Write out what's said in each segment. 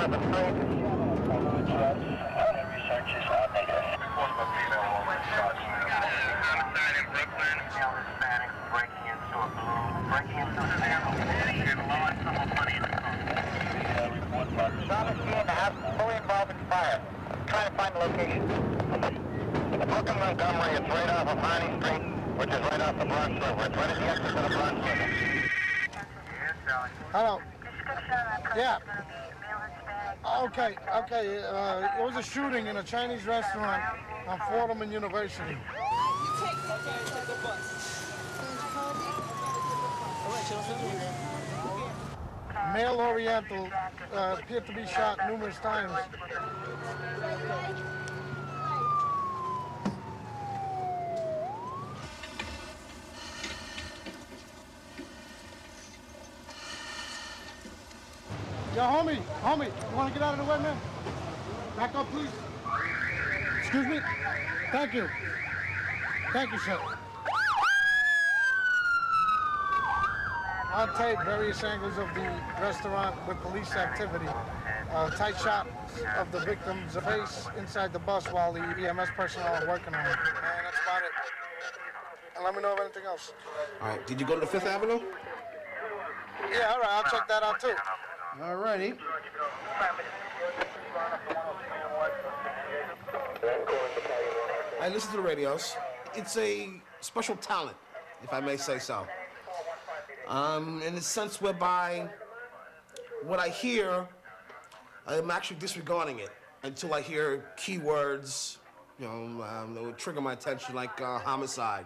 of the plane. Other researchers are negative. Report of a female woman shot. Homicide in Brooklyn. Male Hispanic breaking into a balloon. Breaking into a family. In large sum of money. Report about the shot. In the house fully involved in fire. Trying to find the location. Brooklyn, Montgomery. It's right off of Honey Street, which is right off the Bronx River. It's right at the exit of the Bronx River. Hello. Yeah. Okay, okay. It was a shooting in a Chinese restaurant on Fordham and University. You take the okay, take the bus. Male Oriental appeared to be shot numerous times. Yo, homie, you want to get out of the way, man? Back up, please. Excuse me? Thank you. Thank you, sir. On tape, various angles of the restaurant with police activity. Tight shot of the victim's face inside the bus while the EMS personnel are working on it. And that's about it. And let me know of anything else. All right, did you go to the Fifth Avenue? Yeah, all right, I'll check that out, too. All righty. I listen to the radios. It's a special talent, if I may say so. In the sense whereby what I hear, I'm actually disregarding it until I hear keywords, you know, that would trigger my attention, like homicide,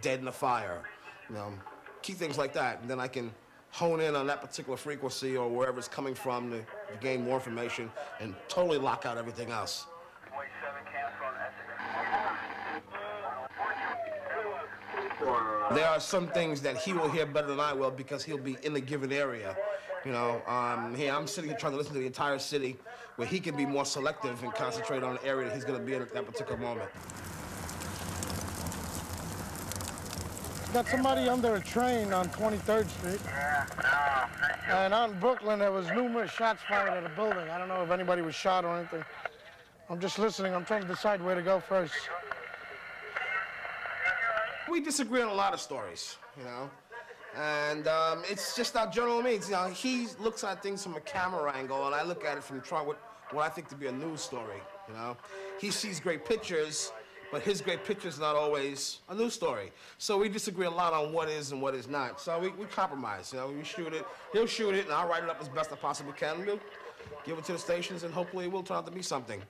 dead in the fire, you know, key things like that, and then I can hone in on that particular frequency or wherever it's coming from to gain more information and totally lock out everything else. There are some things that he will hear better than I will because he'll be in a given area. You know, here I'm sitting here trying to listen to the entire city where he can be more selective and concentrate on the area that he's going to be in at that particular moment. Got somebody under a train on 23rd Street. And out in Brooklyn, there was numerous shots fired at a building. I don't know if anybody was shot or anything. I'm just listening. I'm trying to decide where to go first. We disagree on a lot of stories, you know. And it's just our general means. You know, he looks at things from a camera angle, and I look at it from trying what I think to be a news story, you know. He sees great pictures, but his great picture's not always a news story. So we disagree a lot on what is and what is not. So we compromise, you know, we shoot it, he'll shoot it, and I'll write it up as best I possibly can. We'll give it to the stations, and hopefully it will turn out to be something.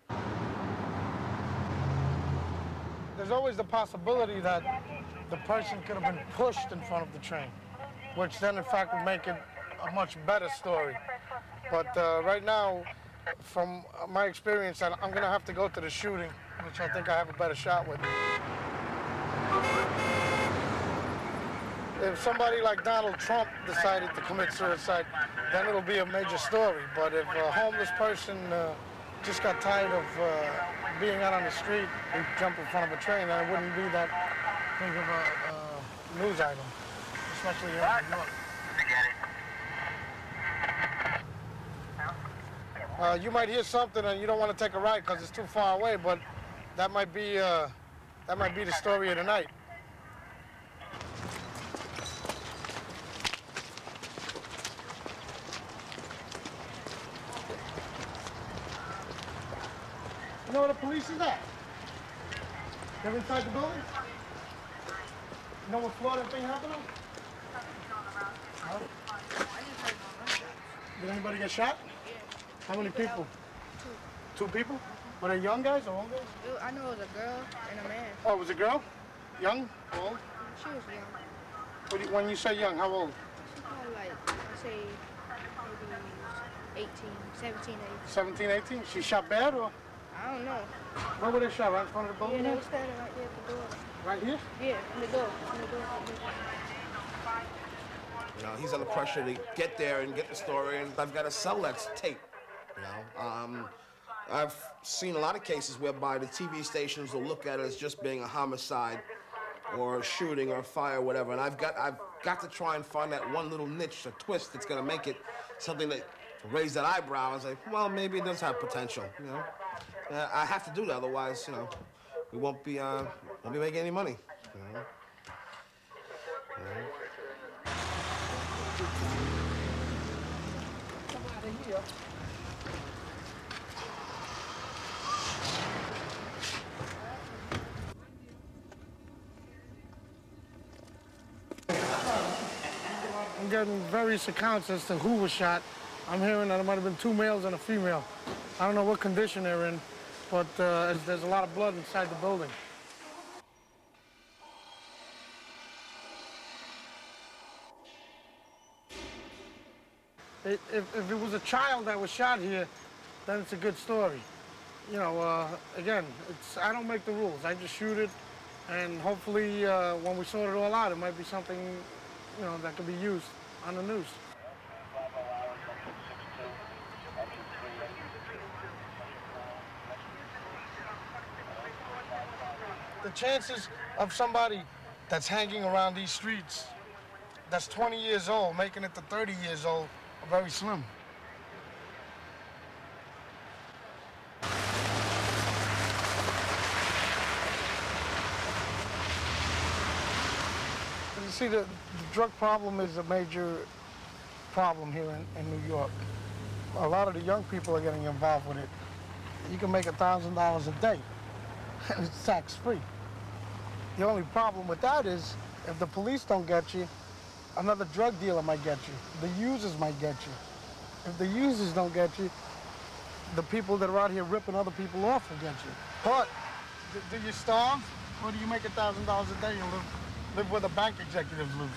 There's always the possibility that the person could have been pushed in front of the train, which then, in fact, would make it a much better story. But right now, from my experience, I'm going to have to go to the shooting, which I think I have a better shot with. If somebody like Donald Trump decided to commit suicide, then it'll be a major story. But if a homeless person just got tired of being out on the street and jumped in front of a train, then it wouldn't be that big of a news item, especially here in New York. You might hear something and you don't want to take a ride because it's too far away, but that might be the story of the night. You know where the police is at? They're inside the building? You know what floor that thing happened on? Huh? Did anybody get shot? How many people? Two. Two people? Were they young guys or old guys? I know it was a girl and a man. Oh, it was a girl? Young? Old? She was young. What do you, when you say young, how old? She's probably like, I'd say, maybe 18, 17, 18. 17, 18? She shot bad or? I don't know. Where were they shot? Right in front of the building? Yeah, they were standing right there at the door. Right here? Yeah, in the door. In the door. You know, he's under pressure to get there and get the story, and I've got to sell that tape. You know, I've seen a lot of cases whereby the TV stations will look at it as just being a homicide or a shooting or a fire or whatever, and I've got to try and find that one little niche, a twist that's going to make it something that raise that eyebrow. I was like, well, maybe it does have potential, you know. I have to do that, otherwise, you know, we won't be making any money, you know. I'm getting various accounts as to who was shot. I'm hearing that there might have been 2 males and a female. I don't know what condition they're in, but there's a lot of blood inside the building. If it was a child that was shot here, then it's a good story. You know, again, I don't make the rules. I just shoot it, and hopefully when we sort it all out, it might be something, you know, that could be used on the news. The chances of somebody that's hanging around these streets, that's 20 years old, making it to 30 years old, are very slim. You see, the drug problem is a major problem here in New York. A lot of the young people are getting involved with it. You can make $1,000 a day. It's tax-free. The only problem with that is, if the police don't get you, another drug dealer might get you. The users might get you. If the users don't get you, the people that are out here ripping other people off will get you. But do you starve, or do you make $1,000 a day and live where the bank executives live?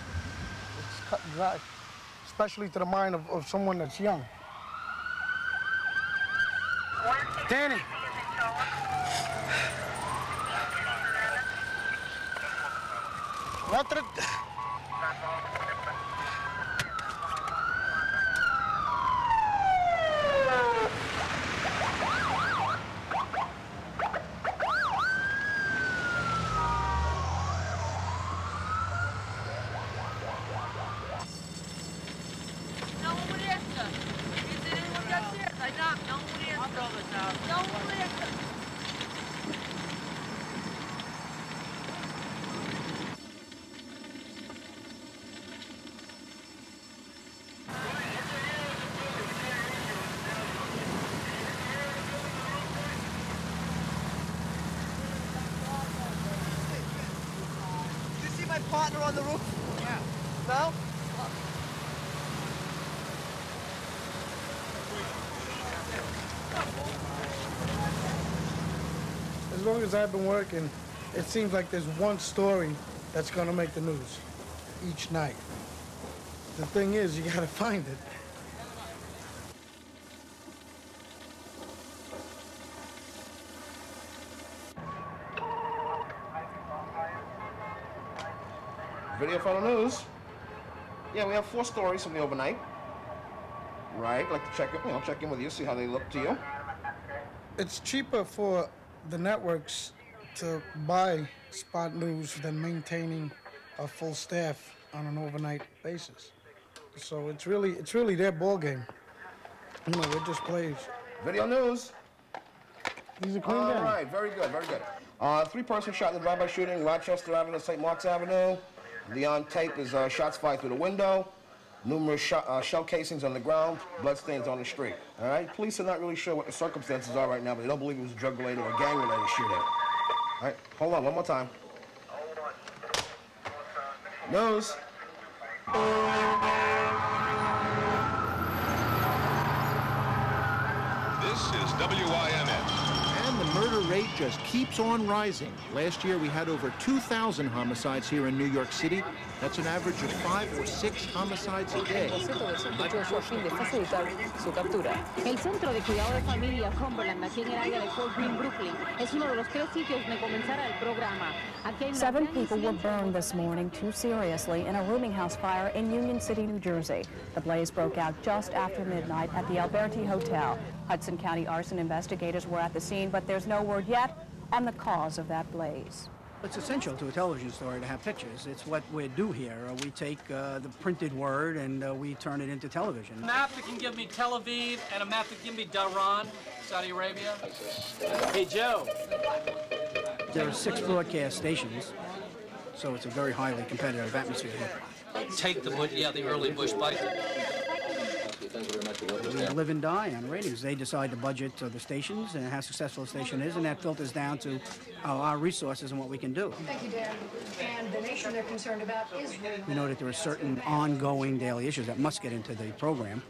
It's cut and dry, especially to the mind of someone that's young. Danny. Let it... Partner on the roof? Yeah. No? As long as I've been working, it seems like there's one story that's gonna make the news each night. The thing is, you gotta find it. Video for the news. Yeah, we have 4 stories from the overnight. Right, like to check in with you, see how they look to you. It's cheaper for the networks to buy spot news than maintaining a full staff on an overnight basis. So it's really their ball game. You know, it just plays. Video news. These are clean. All right, very good, very good. 3 person shot in the drive-by shooting, Rochester Avenue, St. Mark's Avenue. Leon Tape is shots fired through the window, numerous shell casings on the ground, bloodstains on the street. All right? Police are not really sure what the circumstances are right now, but they don't believe it was drug-related or gang-related shooting. All right? Hold on, one more time. News. This is WIMS. Murder rate just keeps on rising. Last year, we had over 2,000 homicides here in New York City. That's an average of 5 or 6 homicides a day. El centro de cuidado de familia Cumberland, aquí en el área de Fort Greene, Brooklyn, es uno de los 3 sitios donde comenzará el programa. 7 people were burned this morning, 2 seriously, in a rooming house fire in Union City, New Jersey. The blaze broke out just after midnight at the Alberti Hotel. Hudson County arson investigators were at the scene, but there's no word yet on the cause of that blaze. It's essential to a television story to have pictures. It's what we do here. We take the printed word and we turn it into television. A map that can give me Tel Aviv and a map that can give me Dharan, Saudi Arabia. Hey, Joe. There are 6 broadcast stations, so it's a very highly competitive atmosphere here. Take the Bush, yeah, the early Bush bike. We live and die on ratings. They decide the budget of the stations and how successful a station is, and that filters down to our resources and what we can do. Thank you, Dan. And the nation they're concerned about is... We know that there are certain ongoing daily issues that must get into the program.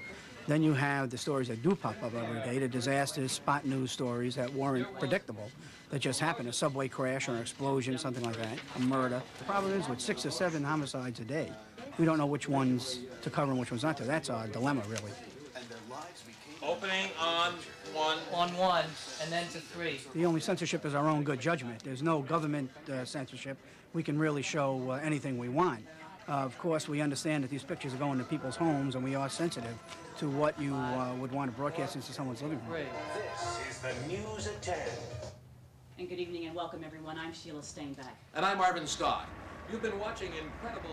Then you have the stories that do pop up every day, the disasters, spot news stories that weren't predictable, that just happened, a subway crash or an explosion, something like that, a murder. The problem is with 6 or 7 homicides a day, we don't know which ones to cover and which ones not to. That's our dilemma, really. Opening on 1. On 1, and then to 3. The only censorship is our own good judgment. There's no government censorship. We can really show anything we want. Of course, we understand that these pictures are going to people's homes, and we are sensitive to what you would want to broadcast into someone's living room. This is the News at 10. And good evening and welcome, everyone. I'm Sheila Steinbeck. And I'm Marvin Scott. You've been watching incredible...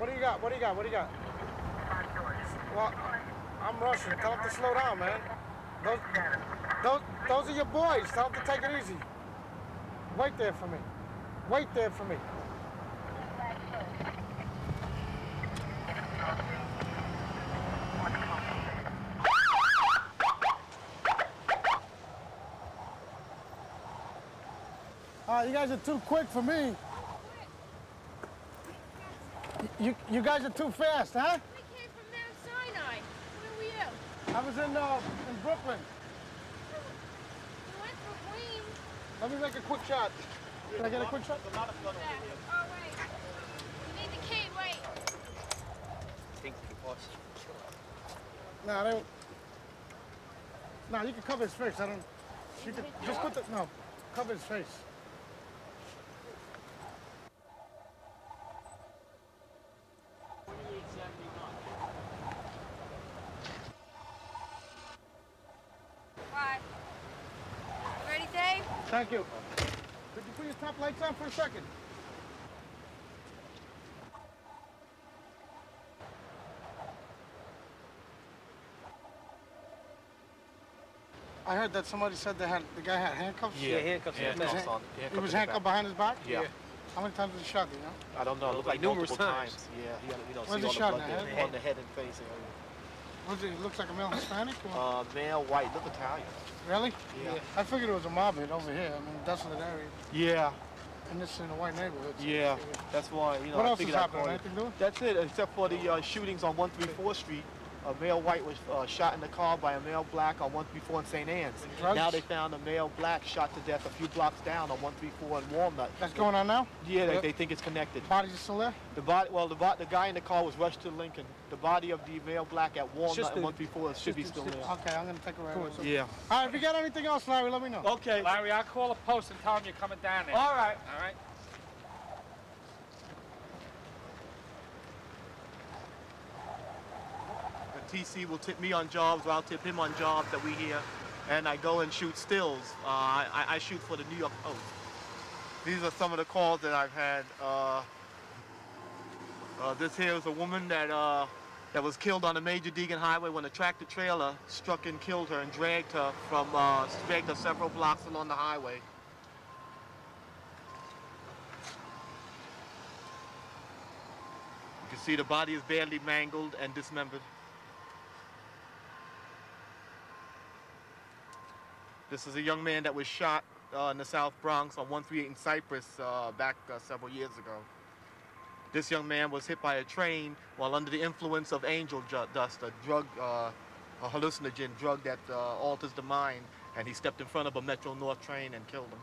What do you got? What do you got? What do you got? Well, I'm Russian. Tell them to slow down, man. Those are your boys. Tell them to take it easy. Wait there for me. Wait there for me. You guys are too quick for me. You guys are too fast, huh? We came from Mount Sinai. Where were you? I was in Brooklyn. We went for Queens. Let me make a quick shot. Can I get a quick shot? Oh, wait. You need the cane, wait. I think the boss should kill him. Nah, they... Nah, you can cover his face. I don't... You can just put the... No, cover his face. Thank you. Could you put your top lights on for a second? I heard that somebody said they had the guy had handcuffs. Yeah, handcuffs. Yeah, handcuffs on. He was handcuffed behind his back. Yeah. How many times was he shot? You know? I don't know. It looked like numerous times. Yeah. You don't see all the blood on the head and face area. Was it? Looks like a male Hispanic. Male, white, look Italian. Really? Yeah. I figured it was a mob hit over here. I mean, desolate area. Yeah. And this is in a white neighborhood. So yeah. That's why, you know, what else is happening? Anything new? That's it, except for the shootings on 134th Street. A male white was shot in the car by a male black on 134 and St. Anne's. Now they found a male black shot to death a few blocks down on 134 and Walnut. That's going on now? Yeah, they think it's connected. Bodies are still there? The body, well, the guy in the car was rushed to Lincoln. The body of the male black at Walnut and 134 should be still there. Okay, I'm going to take a ride. Cool. Yeah. All right, if you got anything else, Larry, let me know. Okay. Larry, I'll call a post and tell him you're coming down there. All right. All right. PC will tip me on jobs, or I'll tip him on jobs that we hear, and I go and shoot stills. I shoot for the New York Post. These are some of the calls that I've had. This here is a woman that was killed on the Major Deegan Highway when a tractor trailer struck and killed her and dragged her several blocks along the highway. You can see the body is badly mangled and dismembered. This is a young man that was shot in the South Bronx on 138 in Cypress back several years ago. This young man was hit by a train while under the influence of angel dust, a hallucinogen drug that alters the mind, and he stepped in front of a Metro North train and killed him.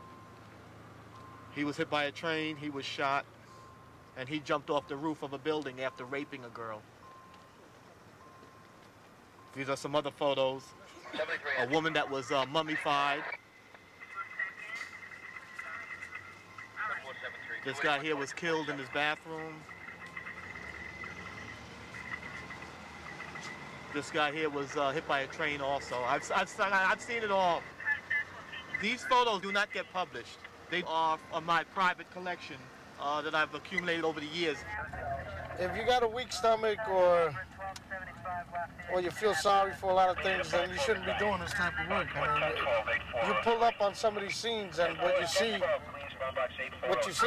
He was hit by a train, he was shot, and he jumped off the roof of a building after raping a girl. These are some other photos. A woman that was mummified. This guy here was killed in his bathroom. This guy here was hit by a train also. I've seen it all. These photos do not get published. They are on my private collection that I've accumulated over the years. If you got a weak stomach or you feel sorry for a lot of things, then you shouldn't be doing this type of work. I mean, you pull up on some of these scenes and what you see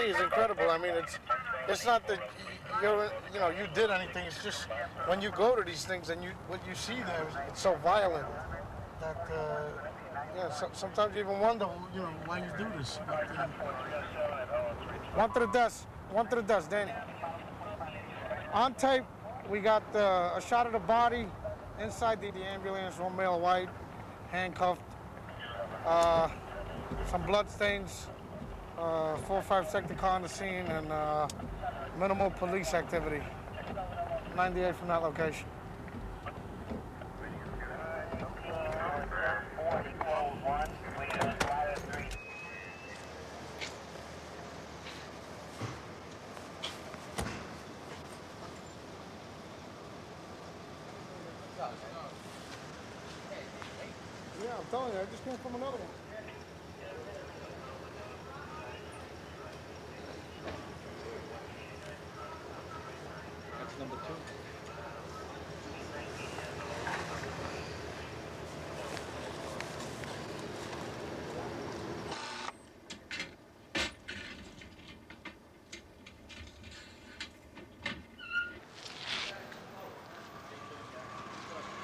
is incredible. I mean, it's not that you did anything. It's just when you go to these things and what you see there, it's so violent that sometimes you even wonder why you do this. But, one to the desk, Danny. On tape, we got a shot of the body inside the ambulance. One male, white, handcuffed. Some blood stains. 4-5 sector car on the scene, and minimal police activity. 98 from that location. Yeah, I'm telling you, I just came from another one. Number 2.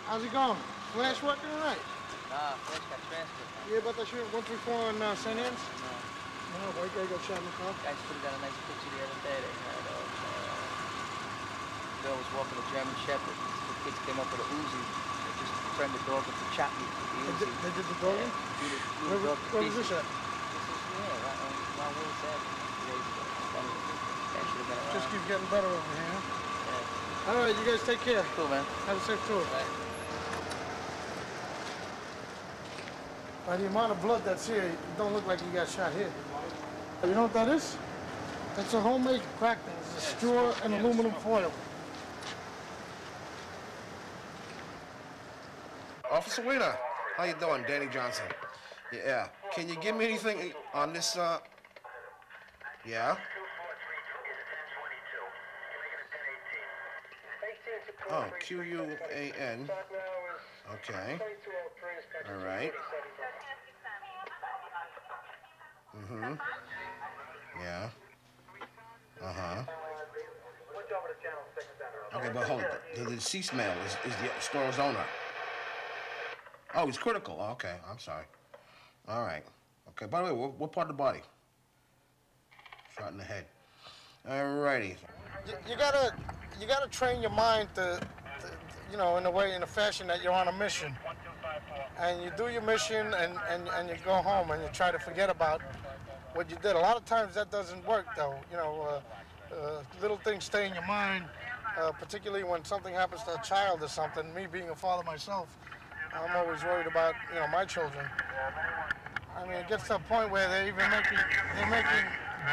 How's it going? Flash working all right? Nah, Flash got transferred. You hear about that shit 134 on St. Anne's? No. No, boy, you gotta go shot in the car. I just put down a nice picture the other day. Bill was walking a German Shepherd. The kids came up with a Uzi. They just turned the dog into choppy. They did the dog in? Yeah. Where was this at? This is, yeah, right on Mount Sinai. 2 days ago. That should have been around. Just keep getting better over here. Yeah. All right, you guys take care. Cool, man. Have a safe tour. Right. By the amount of blood that's here, it don't look like you got shot here. You know what that is? That's a homemade crack thing. It's a straw and aluminum foil. Officer Wheeler, how you doing? Danny Johnson. Yeah. Can you give me anything on this? Yeah. Oh, QUAN. Okay. All right. Mm-hmm. Yeah. Uh-huh. Okay, but hold it. The deceased male is the store's owner. Oh, he's critical. Oh, okay, I'm sorry. All right. Okay, by the way, what part of the body? Shot in the head. All righty. You gotta train your mind to in a fashion that you're on a mission. And you do your mission and you go home and you try to forget about what you did. A lot of times that doesn't work, though. Little things stay in your mind, particularly when something happens to a child or something. Me being a father myself, I'm always worried about, my children. I mean, it gets to a point where they're even making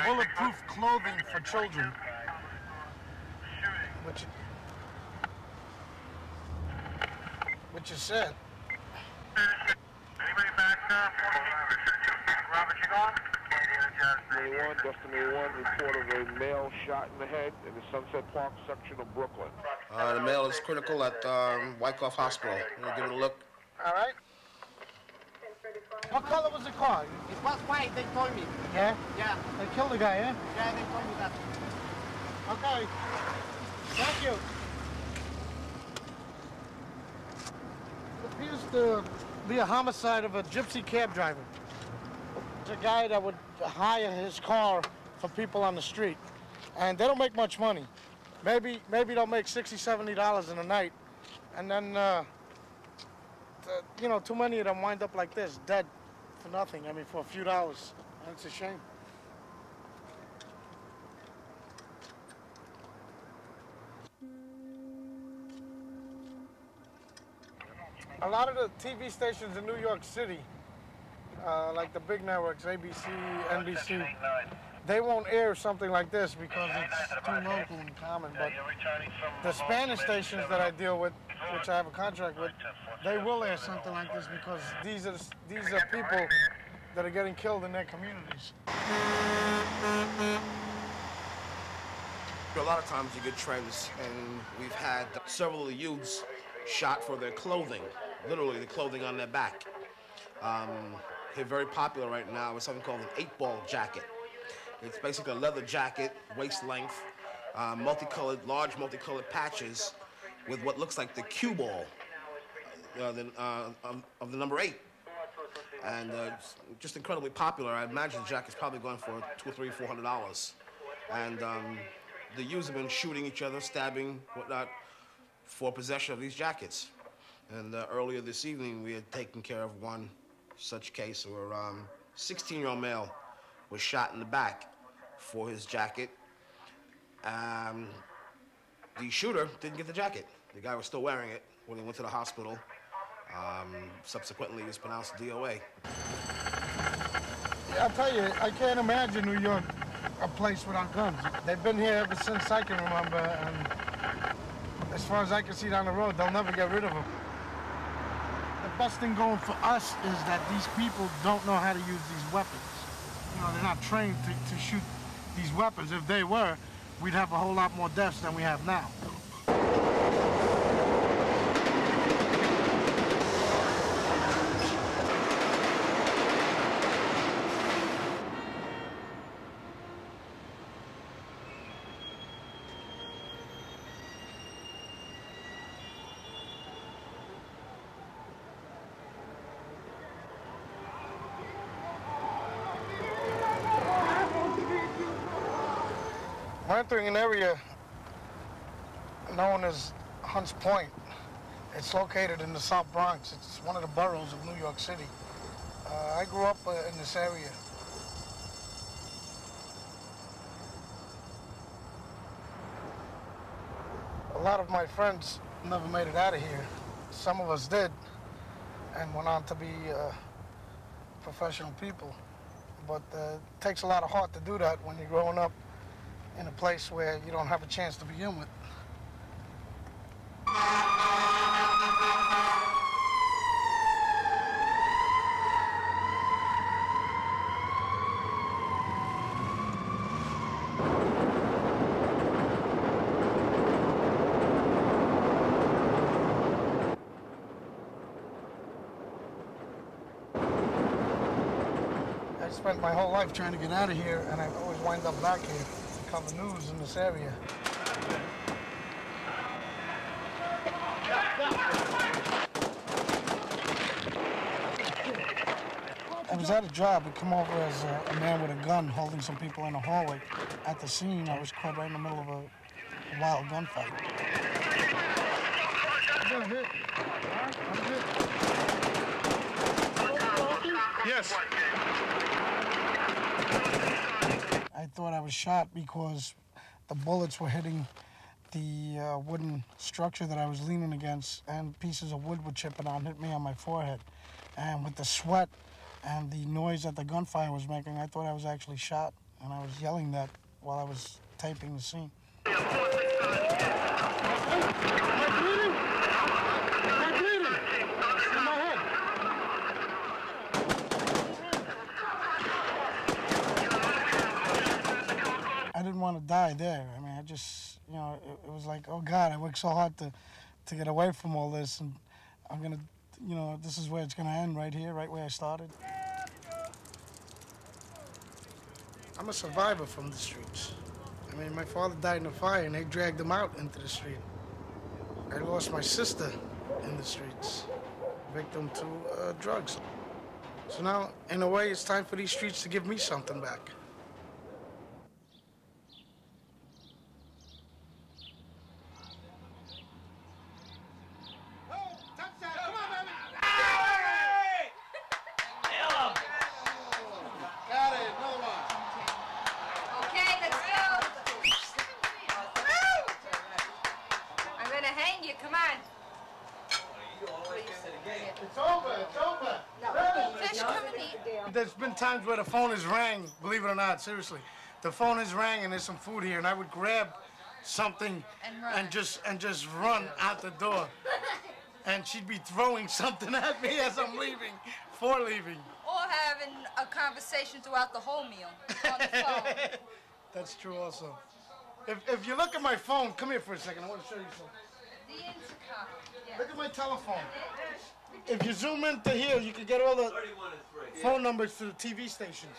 bulletproof clothing for children. Which is sad. Anybody back there? Robert, you gone? Destiny 1, Destiny 1, report of a male shot in the head in the Sunset Park section of Brooklyn. The male is critical at Wyckoff Hospital. We'll give it a look. All right. What color was the car? It was white, they told me. Yeah? Yeah. They killed the guy, yeah? Yeah, they told me that. Okay. Thank you. It appears to be a homicide of a gypsy cab driver. A guy that would hire his car for people on the street, and they don't make much money. Maybe they'll make $60, $70 in a night, and then too many of them wind up like this, dead for nothing. I mean, for a few dollars. And it's a shame. A lot of the TV stations in New York City like the big networks, ABC, NBC, they won't air something like this because it's too local and common. But the Spanish stations that I deal with, which I have a contract with, they will air something like this because these are people that are getting killed in their communities. A lot of times you get trends, and we've had several youths shot for their clothing, literally the clothing on their back. They're very popular right now with something called an 8-ball jacket. It's basically a leather jacket, waist length, large multicolored patches with what looks like the cue ball of the number 8. And just incredibly popular. I imagine the jacket's probably going for $200, $300, $400. And the youths have been shooting each other, stabbing, whatnot, for possession of these jackets. And earlier this evening, we had taken care of one such case where a 16-year-old male was shot in the back for his jacket. The shooter didn't get the jacket. The guy was still wearing it when he went to the hospital. Subsequently, he was pronounced DOA. Yeah, I'll tell you, I can't imagine New York a place without guns. They've been here ever since I can remember, and as far as I can see down the road, they'll never get rid of them. The best thing going for us is that these people don't know how to use these weapons. You know, they're not trained to shoot these weapons. If they were, we'd have a whole lot more deaths than we have now. We're entering an area known as Hunts Point. It's located in the South Bronx. It's one of the boroughs of New York City. I grew up in this area. A lot of my friends never made it out of here. Some of us did and went on to be professional people. But it takes a lot of heart to do that when you're growing up in a place where you don't have a chance to begin with. I spent my whole life trying to get out of here, and I always wind up back here. Cover news in this area. I was at a job. I come over as a man with a gun holding some people in a hallway. At the scene, I was caught right in the middle of a wild gunfight. I got hit. Yes. I thought I was shot because the bullets were hitting the wooden structure that I was leaning against, and pieces of wood were chipping out and hit me on my forehead. And with the sweat and the noise that the gunfire was making, I thought I was actually shot, and I was yelling that while I was taping the scene. I didn't want to die there. I mean, I just, you know, it was like, oh God, I worked so hard to get away from all this, and I'm gonna, you know, this is where it's gonna end, right here, right where I started. I'm a survivor from the streets. I mean, my father died in a fire, and they dragged him out into the street. I lost my sister in the streets, victim to drugs. So now, in a way, it's time for these streets to give me something back. It's over. Fish, come and eat. times where the phone is rang, believe it or not, seriously. The phone is rang and there's some food here, and I would grab something and just run out the door. And she'd be throwing something at me as I'm leaving, for leaving. Or having a conversation throughout the whole meal on the phone. That's true also. If you look at my phone, come here for a second, I want to show you something. The intercom, yeah. Look at my telephone. If you zoom into here, you can get all the phone numbers to the TV stations.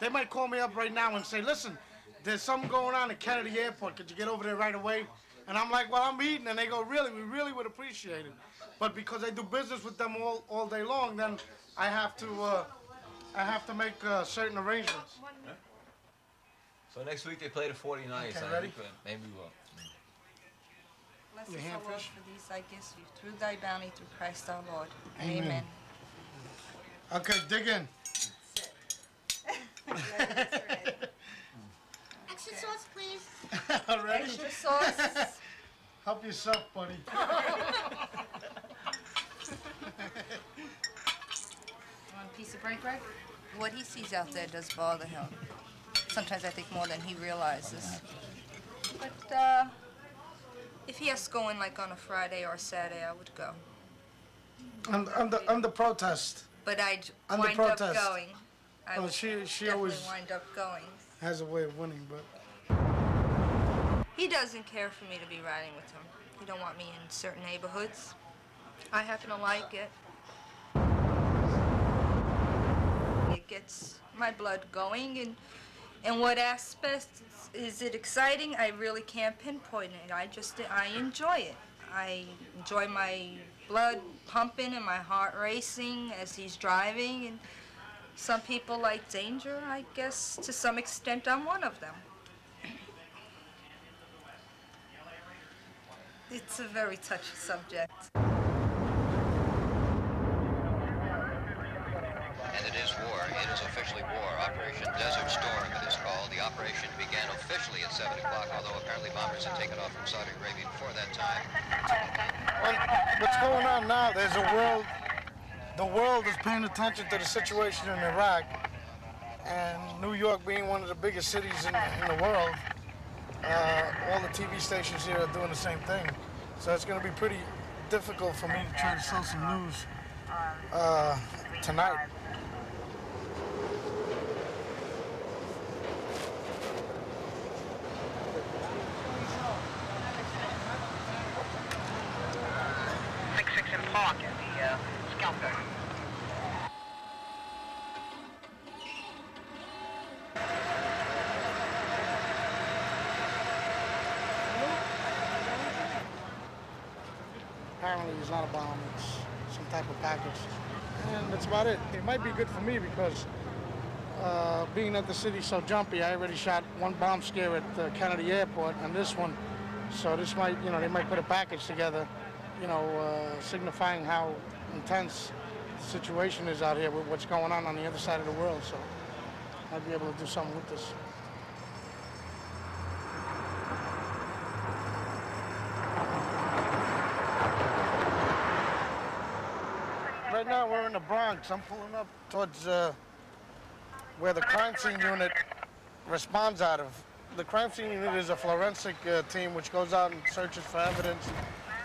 They might call me up right now and say, listen, there's something going on at Kennedy Airport. Could you get over there right away? And I'm like, well, I'm eating. And they go, really? We really would appreciate it. But because I do business with them all day long, then I have to make certain arrangements. Yeah. So next week they play the 49ers. Okay, ready? Maybe we will. Bless us, O Lord, for these thy gifts, through thy bounty, through Christ our Lord. Amen. Amen. Okay, dig in. That's it. Extra sauce, please. All right. Extra sauce. Help yourself, buddy. Want a piece of bread, Greg? What he sees out there does bother him. Sometimes I think more than he realizes. But if he has to go in like on a Friday or a Saturday, I would go. Under protest. But I'd wind up going. I would she always wind up going. Has a way of winning, but... He doesn't care for me to be riding with him. He don't want me in certain neighborhoods. I happen to like it. It gets my blood going, and in what aspect is it exciting? I really can't pinpoint it. I enjoy it. I enjoy my blood pumping and my heart racing as he's driving. And some people like danger, I guess, to some extent, I'm one of them. It's a very touchy subject. And it is war. It is officially war. Operation Desert Storm, it is called. The operation began officially at 7 o'clock, although apparently bombers had taken off from Saudi Arabia before that time. Well, what's going on now? There's a world... The world is paying attention to the situation in Iraq, and New York being one of the biggest cities in the world, all the TV stations here are doing the same thing. So it's going to be pretty difficult for me to try to sell some news tonight. Apparently it's not a bomb, it's some type of package. And that's about it. It might be good for me because being that the city's so jumpy, I already shot one bomb scare at Kennedy Airport and this one. So this might, you know, they might put a package together, you know, signifying how intense the situation is out here with what's going on the other side of the world. So I'd be able to do something with this. Right now we're in the Bronx. I'm pulling up towards where the crime scene unit responds out of. The crime scene unit is a forensic team which goes out and searches for evidence,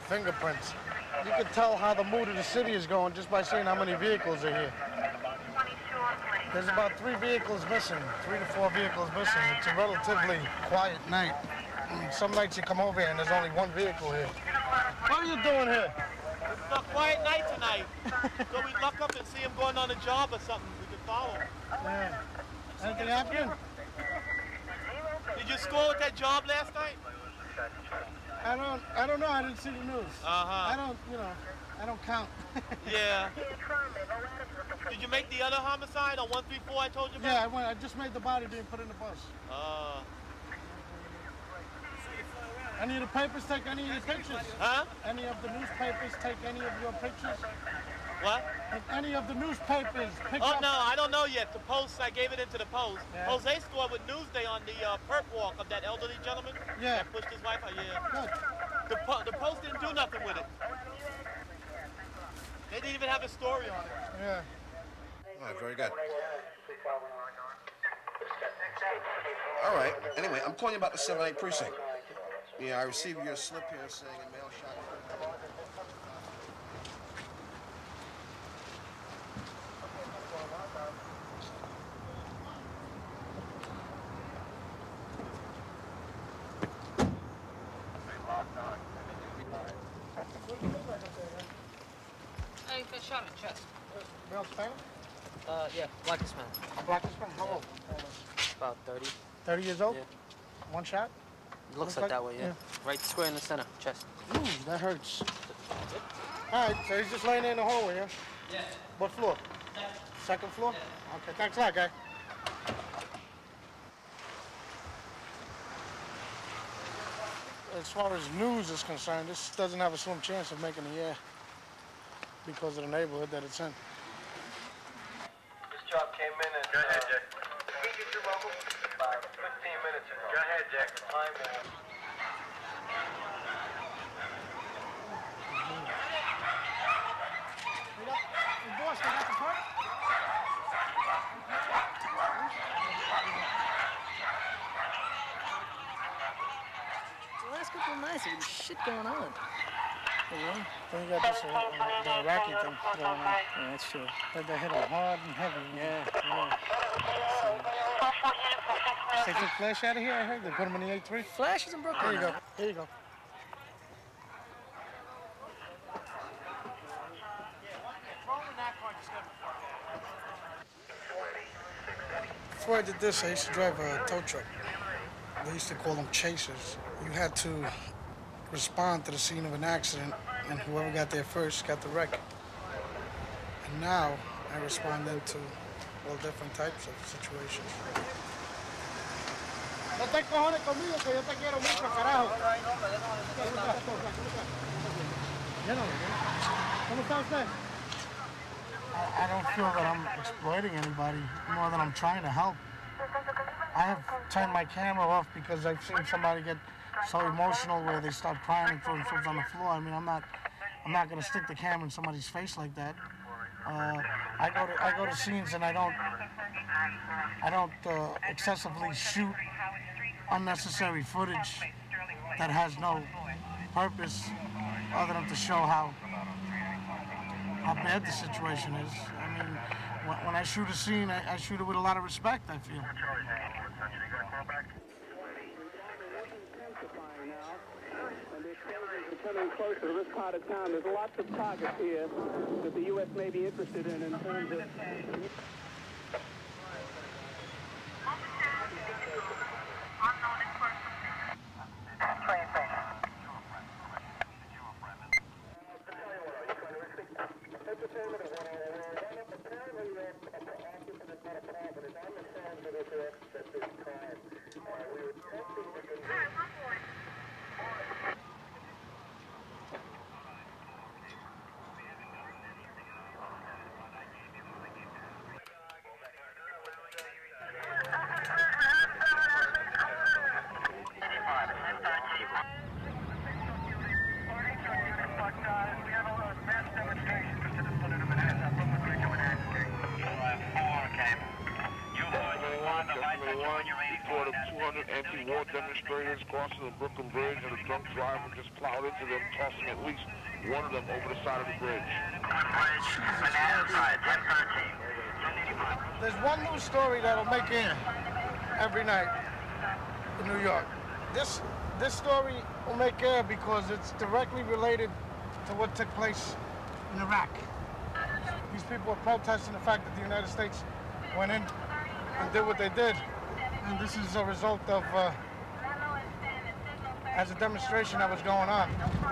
fingerprints. You can tell how the mood of the city is going just by seeing how many vehicles are here. There's about 3 to 4 vehicles missing. It's a relatively quiet night. Some nights you come over here and there's only one vehicle here. What are you doing here? It's a quiet night tonight, so we look up and see him going on a job or something. We can follow him. Yeah. Anything happening? Did you score with that job last night? I don't know. I didn't see the news. I don't count. Yeah. Did you make the other homicide on 134? I told you about. Yeah, I just made the body being put in the bus. Any of the papers take any of your pictures? Huh? Any of the newspapers take any of your pictures? What? If any of the newspapers pick up... Oh, no, I don't know yet. The Post, I gave it into the Post. Yeah. Jose scored with Newsday on the perp walk of that elderly gentleman. Yeah. That pushed his wife out, yeah. Good. The Post didn't do nothing with it. They didn't even have a story on it. Yeah. Oh, very good. All right. Anyway, I'm calling you about the 7-8 precinct. Yeah, I received your slip here saying a mail shot. Hey, that shot in the chest. Real Spanish? Yeah, blackest man. Blackest man? How old? About 30. 30 years old? Yeah. One shot? Looks like that way, yeah. Right square in the center, chest. Ooh, that hurts. All right, so he's just laying there in the hallway, yeah? Yeah. What floor? Second floor? Yeah. Okay, thanks a lot, guy. As far as news is concerned, this doesn't have a slim chance of making the air because of the neighborhood that it's in. This job came in and... Go ahead, Jack. Did we get your rubble? About 15 minutes ago. Go ahead, Jack. I'm in. There's shit going on. Yeah, then you got this the Iraqi thing going on. Yeah, that's true. They hit it hard and heavy. Yeah, yeah. So, take the flash out of here, I heard. They put them in the 8-3. Flash is in Brooklyn. There you go. There you go. Before I did this, I used to drive a tow truck. They used to call them chasers. You had to respond to the scene of an accident, and whoever got there first got the wreck. And now I respond then to all different types of situations. I don't feel that I'm exploiting anybody more than I'm trying to help. I have turned my camera off because I've seen somebody get so emotional where they start crying and throw themselves on the floor. I mean, I'm not gonna stick the camera in somebody's face like that. I go to scenes and I don't excessively shoot unnecessary footage that has no purpose other than to show how bad the situation is. I mean, when I shoot a scene, I shoot it with a lot of respect, I feel. Coming closer to this part of town, there's lots of targets here that the U.S. may be interested in terms of... Demonstrators crossing the Brooklyn Bridge, and a drunk driver just plowed into them, tossing at least one of them over the side of the bridge. There's one news story that'll make in every night in New York. This story will make air because it's directly related to what took place in Iraq. These people are protesting the fact that the United States went in and did what they did, and this is a result of as a demonstration that was going on.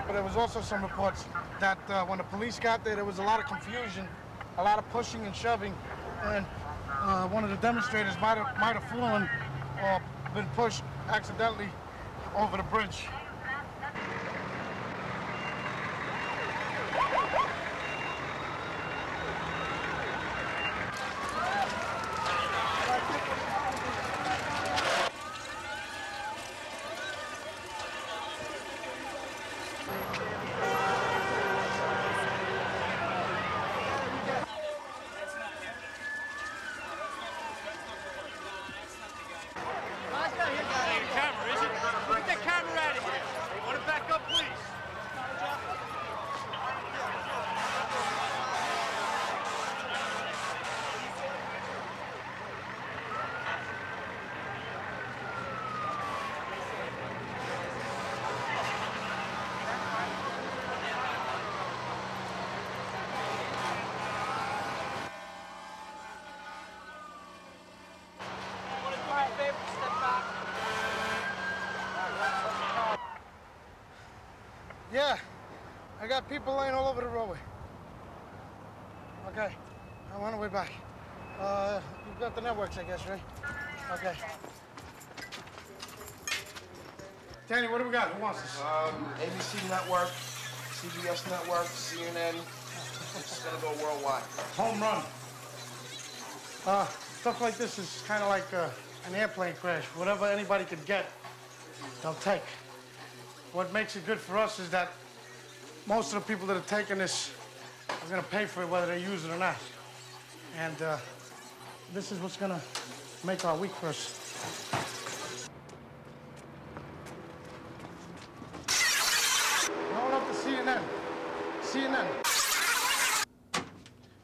But there was also some reports that when the police got there was a lot of confusion, a lot of pushing and shoving, and one of the demonstrators might have fallen or been pushed accidentally over the bridge. Yeah, I got people laying all over the roadway. Okay, I'm on the way back. You've got the networks, I guess, right? Okay. Danny, what do we got? Who wants this? ABC Network, CBS Network, CNN. It's gonna go worldwide. Home run. Stuff like this is kind of like an airplane crash. Whatever anybody could get, they'll take. What makes it good for us is that most of the people that are taking this are gonna pay for it whether they use it or not. And this is what's gonna make our week for us. Going up to CNN.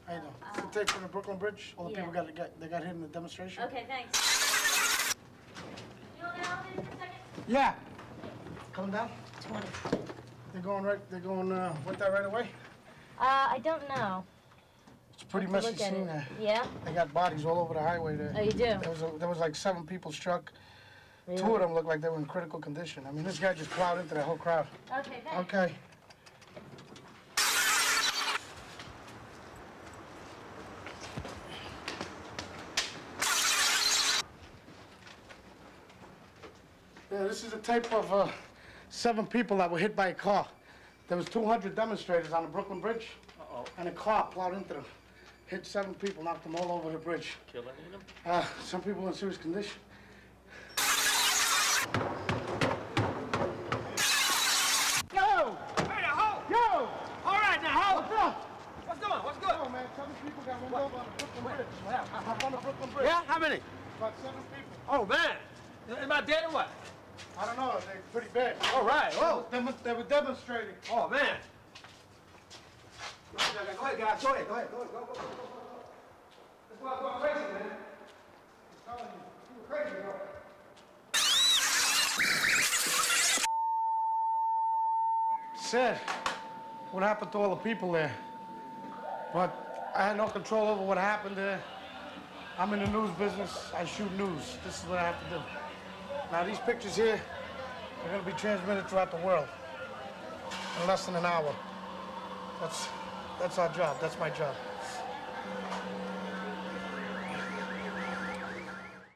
How you doing? It's the tape from the Brooklyn Bridge. All the people got hit in the demonstration. Okay, thanks. You hold that open for a second? Yeah. Coming down? 20. They're going with that right away? I don't know. It's a pretty messy scene there. Yeah? They got bodies all over the highway there. Oh, you do? There was like 7 people struck. Really? 2 of them looked like they were in critical condition. I mean, this guy just plowed into the whole crowd. Okay, thanks. Okay. Yeah, this is a tape of 7 people that were hit by a car. There was 200 demonstrators on the Brooklyn Bridge, and a car plowed into them. Hit 7 people, knocked them all over the bridge. Killing them? Some people in serious condition. Yo! Hey, now, ho! Yo! All right, now, ho! What's up? What's going on? What's good? Yo, man, 7 people got run over on the Brooklyn Bridge. Up on the Brooklyn Bridge. Yeah? How many? About 7 people. Oh, man! Am I dead or what? I don't know. They're pretty bad. All right. Oh, they were demonstrating. Oh man. Go ahead, guys. Go ahead. Go ahead. Go ahead. Go. Go. Go. Go. That's why I'm going crazy, man. I'm telling you, you were crazy, bro. Sad. What happened to all the people there? But I had no control over what happened there. I'm in the news business. I shoot news. This is what I have to do. Now, these pictures here are going to be transmitted throughout the world in less than an hour. That's our job. That's my job.